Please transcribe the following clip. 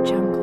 AudioJungle.